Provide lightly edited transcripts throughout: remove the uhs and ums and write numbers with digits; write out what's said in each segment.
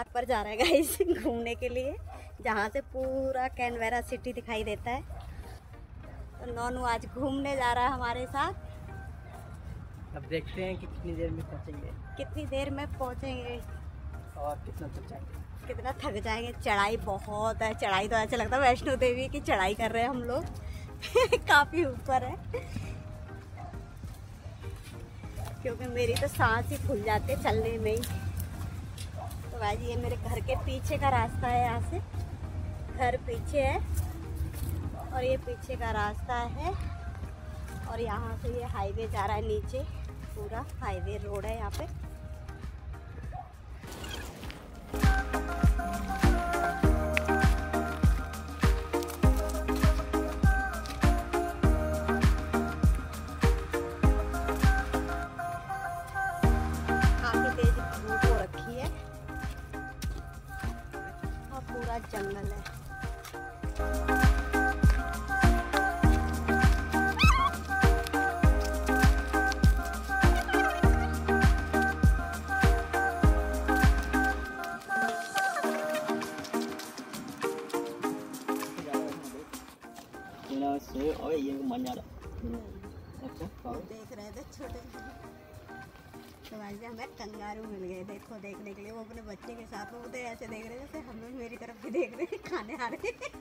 पहाड़ पर जा रहा है गाइस घूमने के लिए, जहाँ से पूरा कैनबेरा सिटी दिखाई देता है। तो नोनू आज घूमने जा रहा है हमारे साथ। अब देखते हैं कि कितनी देर में पहुँचेंगे, और कितना थक जाएंगे चढ़ाई बहुत है। चढ़ाई तो ऐसा लगता है वैष्णो देवी की चढ़ाई कर रहे हैं हम लोग काफ़ी ऊपर है, क्योंकि मेरी तो सांस ही फूल जाते चलने में ही। तो भाई ये मेरे घर के पीछे का रास्ता है, यहाँ से घर पीछे है और ये पीछे का रास्ता है, और यहाँ से ये हाईवे जा रहा है नीचे, पूरा हाईवे रोड है यहाँ पे। जंगल है, और ये घूमने जा रहा। अच्छा देख रहे थे छोटे, तो आज हमें कंगारू मिल गए देखो देखने के लिए। वो अपने बच्चे के साथ वो तो ऐसे देख रहे जैसे हम लोग मेरी तरफ भी देख रहे हैं, खाने आ रहे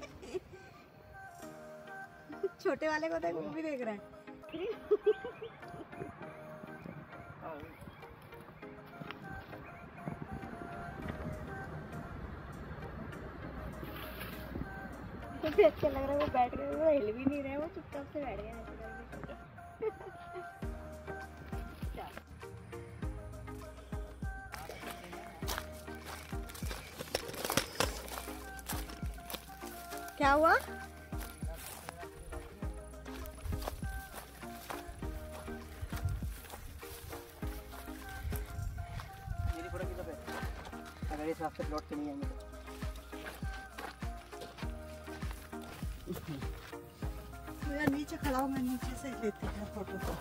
छोटे वाले को देखो वो भी देख रहे हैं मुझे अच्छा लग रहा है। वो बैठ गए, वो हिल भी नहीं रहे, वो चुपचाप से बैठ गए। क्या हुआ, मेरी फोटो किधर है? अगर इस रास्ते लौट के नहीं आएंगे तो यार नीचे खड़ा हूँ मैं, नीचे से लेती हूँ फोटो को।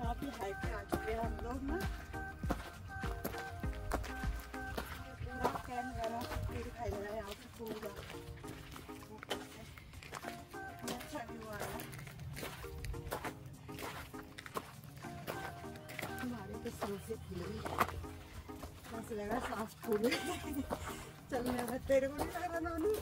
काफी हाइट पे आ चुके हैं हम लोग ना, पूरा कैनबेरा सिटी दिखाई दे रहा है यहाँ से पूरा। अच्छा व्यू आ रहा है हमारे तो सांसें फूली, ऐसा लग रहा है सांस फूले चलने में। तेरे को नहीं लग रहा नोनू?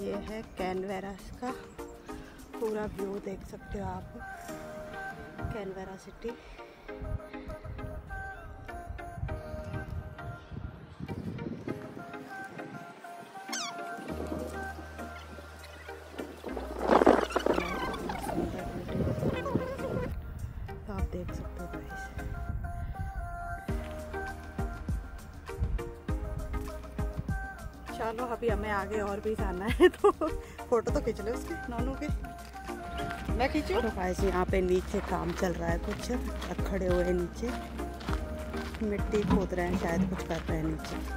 ये है कैनबेरा का पूरा व्यू, देख सकते हो आप कैनबेरा सिटी। तो आप देख सकते हो गाइस, चलो अभी हमें आगे और भी जाना है तो फोटो तो खींच ले उसके, नोनू के मैं खींचूं। तो गाइस यहाँ पे नीचे काम चल रहा है, कुछ रखड़े हुए हैं नीचे, मिट्टी खोद रहे हैं शायद, कुछ कर रहे हैं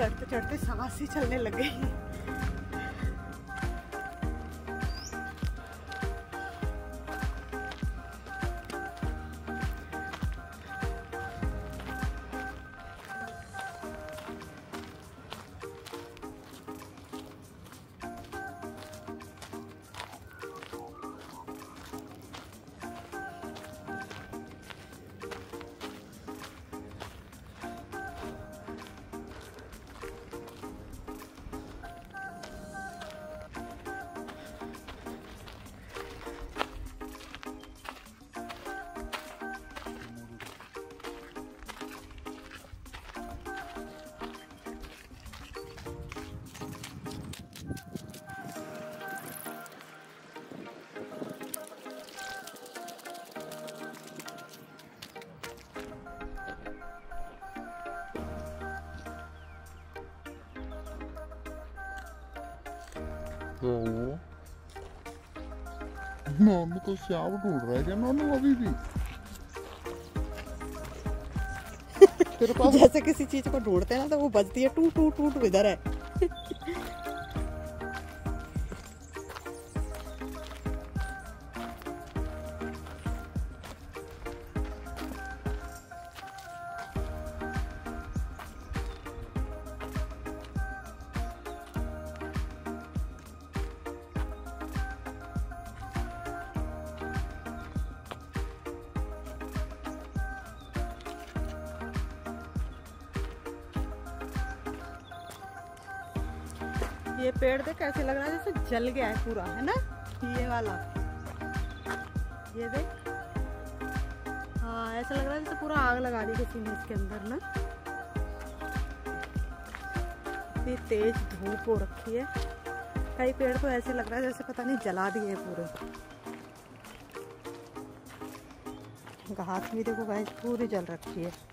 चढ़ते चढ़ते सांस ही चलने लग गई। तो मम्मी को श्याम ढूंढ रहा है क्या नॉनू अभी भी? तेरे पास जैसे किसी चीज को ढूंढते हैं ना तो वो बजती है टू टू टू टू, इधर है। ये पेड़ देख कैसे लग रहा है, जैसे जल गया है पूरा, है ना ये वाला, ये देख। हाँ ऐसा लग रहा है जैसे पूरा आग लगा दी किसी ने इसके अंदर ना, इतनी तेज धूप हो रखी है। कई पेड़ तो ऐसे लग रहा है जैसे पता नहीं जला दिए पूरे। घास भी देखो गाइस पूरी जल रखी है।